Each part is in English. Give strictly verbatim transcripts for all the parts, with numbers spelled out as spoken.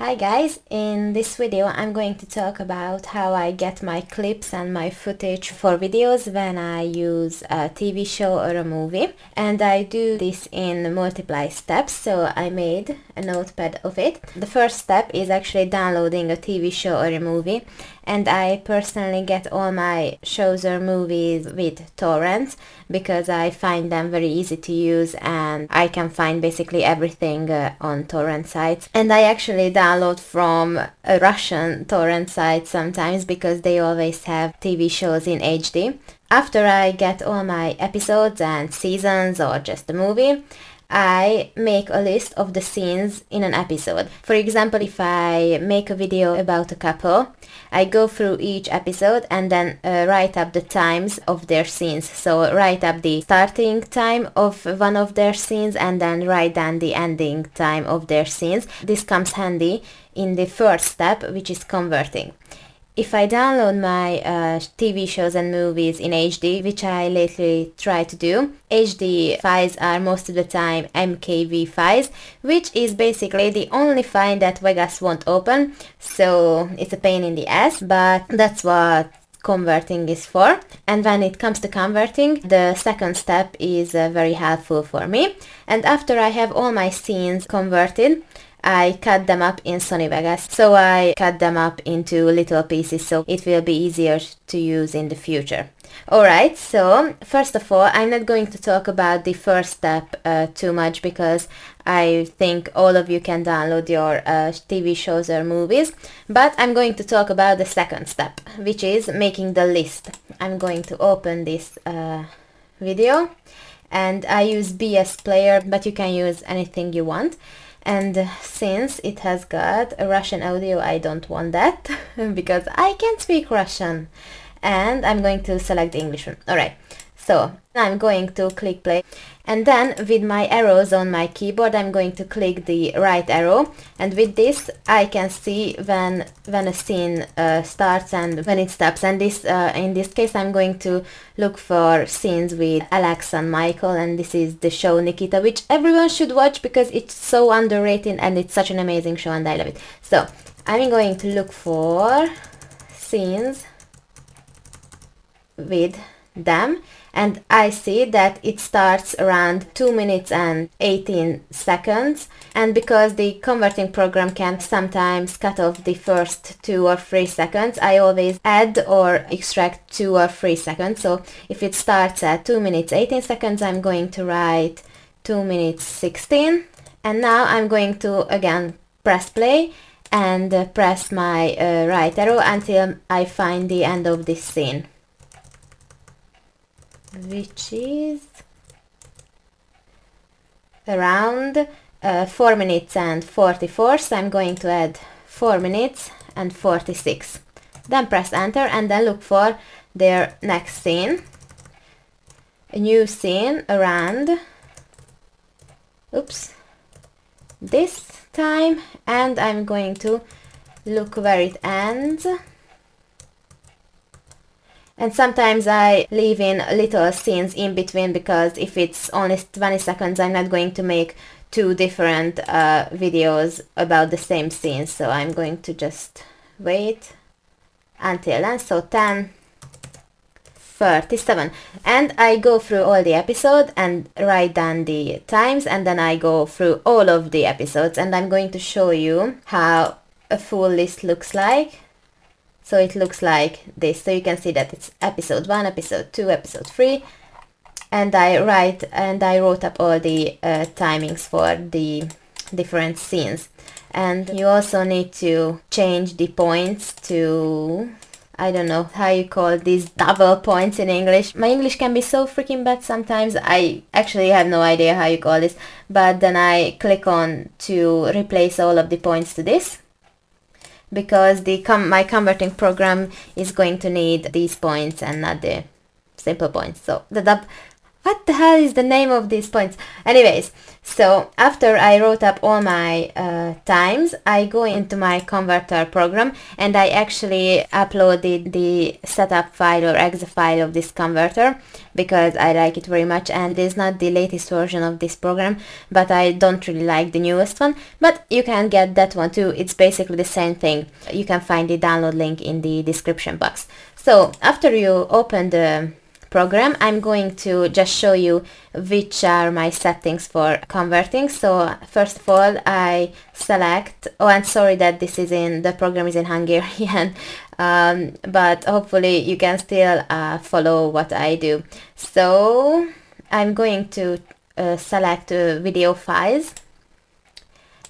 Hi guys, in this video I'm going to talk about how I get my clips and my footage for videos when I use a T V show or a movie, and I do this in multiple steps, so I made a notepad of it. The first step is actually downloading a T V show or a movie, and I personally get all my shows or movies with torrents because I find them very easy to use and I can find basically everything uh, on torrent sites. And I actually download download from a Russian torrent site sometimes because they always have T V shows in H D. After I get all my episodes and seasons or just the movie, I make a list of the scenes in an episode. For example, if I make a video about a couple, I go through each episode and then uh, write up the times of their scenes. So write up the starting time of one of their scenes and then write down the ending time of their scenes. This comes handy in the first step, which is converting. If I download my uh, T V shows and movies in H D, which I lately try to do, H D files are most of the time M K V files, which is basically the only file that Vegas won't open, so it's a pain in the ass, but that's what converting is for. And when it comes to converting, the second step is uh, very helpful for me. And after I have all my scenes converted, I cut them up in Sony Vegas, so I cut them up into little pieces so it will be easier to use in the future. Alright, so first of all, I'm not going to talk about the first step uh, too much because I think all of you can download your uh, T V shows or movies, but I'm going to talk about the second step, which is making the list. I'm going to open this uh, video, and I use B S player, but you can use anything you want. And since it has got a Russian audio, I don't want that because I can't speak Russian. And I'm going to select the English one. Alright, so I'm going to click play. And then with my arrows on my keyboard, I'm going to click the right arrow. And with this, I can see when when a scene uh, starts and when it stops. And this, uh, in this case, I'm going to look for scenes with Alex and Michael. And this is the show Nikita, which everyone should watch because it's so underrated and it's such an amazing show and I love it. So I'm going to look for scenes with them. And I see that it starts around two minutes and eighteen seconds, and because the converting program can sometimes cut off the first two or three seconds, I always add or extract two or three seconds. So if it starts at two minutes eighteen seconds, I'm going to write two minutes sixteen, and now I'm going to again press play and uh, press my uh, right arrow until I find the end of this scene, which is around uh, four minutes and forty-four, so I'm going to add four minutes and forty-six. Then press enter and then look for their next scene. A new scene around, oops, this time, and I'm going to look where it ends. And sometimes I leave in little scenes in between because if it's only twenty seconds, I'm not going to make two different uh, videos about the same scene. So I'm going to just wait until then. So ten, thirty-seven. And I go through all the episodes and write down the times, and then I go through all of the episodes, and I'm going to show you how a full list looks like. So it looks like this, so you can see that it's episode one, episode two, episode three, and I write and I wrote up all the uh, timings for the different scenes. And you also need to change the points to, I don't know how you call these double points in English. My English can be so freaking bad sometimes, I actually have no idea how you call this, but then I click on to replace all of the points to this, because the com my converting program is going to need these points and not the simple points. So the dub What the hell is the name of these points? Anyways, so after I wrote up all my uh, times, I go into my converter program and I actually uploaded the setup file or exe file of this converter because I like it very much, and it's not the latest version of this program, but I don't really like the newest one, but you can get that one too. It's basically the same thing. You can find the download link in the description box. So after you open the program, I'm going to just show you which are my settings for converting. So first of all, I select, oh, I'm sorry that this is in, the program is in Hungarian, um, but hopefully you can still uh, follow what I do. So I'm going to uh, select uh, video files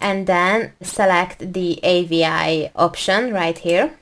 and then select the A V I option right here.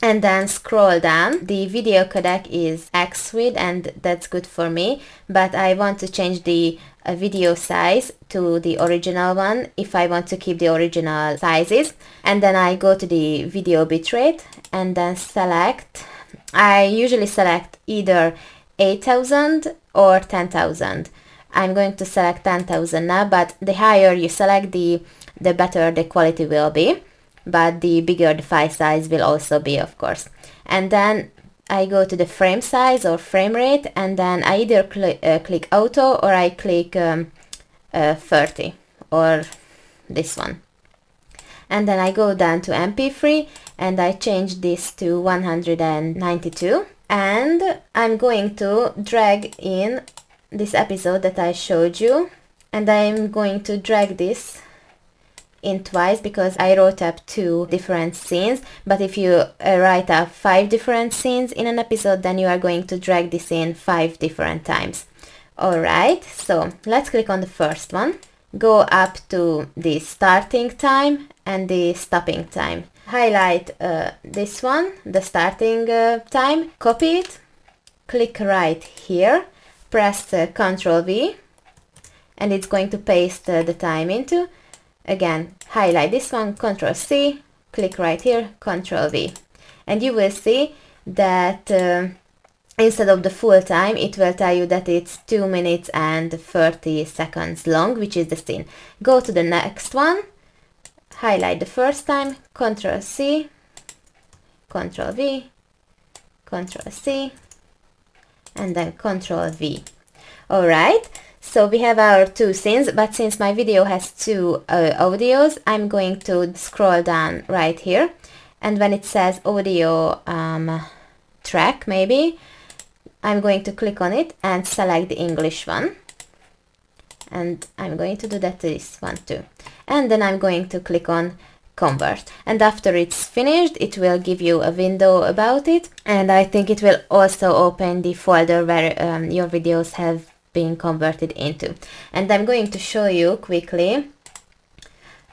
And then scroll down. The video codec is XviD and that's good for me, but I want to change the uh, video size to the original one if I want to keep the original sizes. And then I go to the video bitrate and then select, I usually select either eight thousand or ten thousand. I'm going to select ten thousand now, but the higher you select, the, the better the quality will be. But the bigger the file size will also be, of course. And then I go to the frame size or frame rate, and then I either cl uh, click auto or I click um, uh, thirty or this one. And then I go down to M P three and I change this to one hundred ninety-two, and I'm going to drag in this episode that I showed you, and I'm going to drag this in twice because I wrote up two different scenes. But if you uh, write up five different scenes in an episode, then you are going to drag this in five different times. Alright, so let's click on the first one. Go up to the starting time and the stopping time. Highlight uh, this one, the starting uh, time, copy it, click right here, press uh, control V, and it's going to paste uh, the time into. Again, highlight this one, control C, click right here, control V. And you will see that uh, instead of the full time, it will tell you that it's two minutes and thirty seconds long, which is the scene. Go to the next one, highlight the first time, control C, control V, control C, and then control V. All right. So we have our two scenes, but since my video has two uh, audios, I'm going to scroll down right here, and when it says audio um, track, maybe I'm going to click on it and select the English one, and I'm going to do that to this one too, and then I'm going to click on convert. And after it's finished, it will give you a window about it, and I think it will also open the folder where um, your videos have being converted into. And I'm going to show you quickly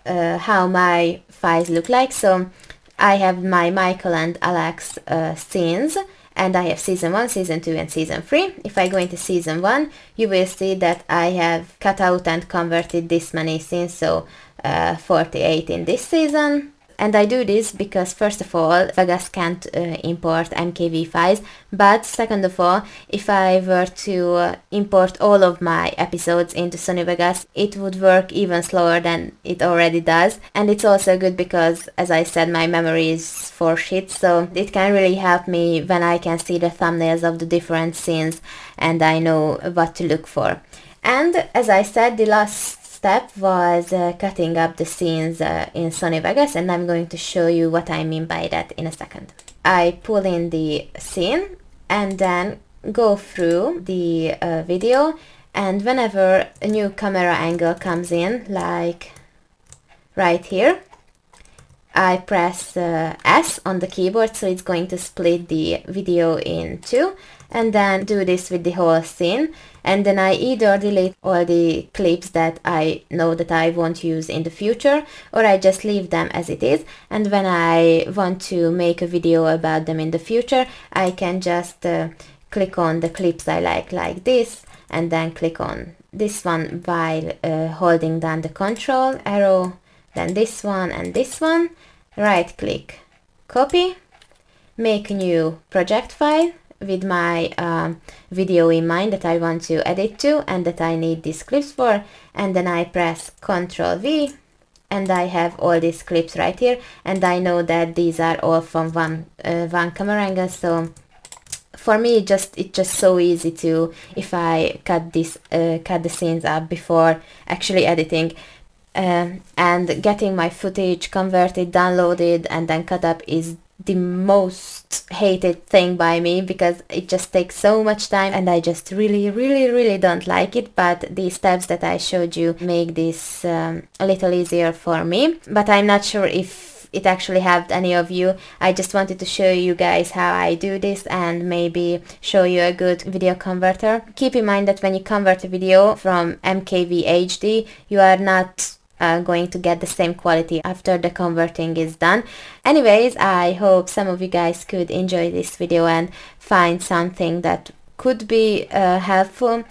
uh, how my files look like. So I have my Michael and Alex uh, scenes, and I have season one, season two and season three. If I go into season one, you will see that I have cut out and converted this many scenes, so uh, forty-eight in this season. And I do this because, first of all, Vegas can't uh, import M K V files, but second of all, if I were to uh, import all of my episodes into Sony Vegas, it would work even slower than it already does. And it's also good because, as I said, my memory is for shit, so it can really help me when I can see the thumbnails of the different scenes and I know what to look for. And as I said, the last step was uh, cutting up the scenes uh, in Sony Vegas, and I'm going to show you what I mean by that in a second. I pull in the scene and then go through the uh, video, and whenever a new camera angle comes in, like right here, I press uh, S on the keyboard, so it's going to split the video in two, and then do this with the whole scene. And then I either delete all the clips that I know that I won't use in the future, or I just leave them as it is, and when I want to make a video about them in the future, I can just uh, click on the clips I like, like this, and then click on this one while uh, holding down the control arrow, then this one and this one, right click, copy, make a new project file, with my uh, video in mind that I want to edit to and that I need these clips for, and then I press control V and I have all these clips right here, and I know that these are all from one uh, one camera angle. So for me, it just it's just so easy to, if I cut this uh, cut the scenes up before actually editing, um, and getting my footage converted, downloaded and then cut up is the most hated thing by me, because it just takes so much time and I just really really really don't like it. But these steps that I showed you make this um, a little easier for me, but I'm not sure if it actually helped any of you. I just wanted to show you guys how I do this and maybe show you a good video converter. Keep in mind that when you convert a video from M K V H D, you are not Uh, going to get the same quality after the converting is done. Anyways, I hope some of you guys could enjoy this video and find something that could be uh, helpful.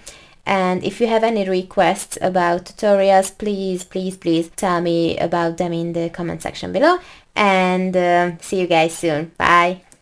And if you have any requests about tutorials, please please please tell me about them in the comment section below, and uh, see you guys soon. Bye.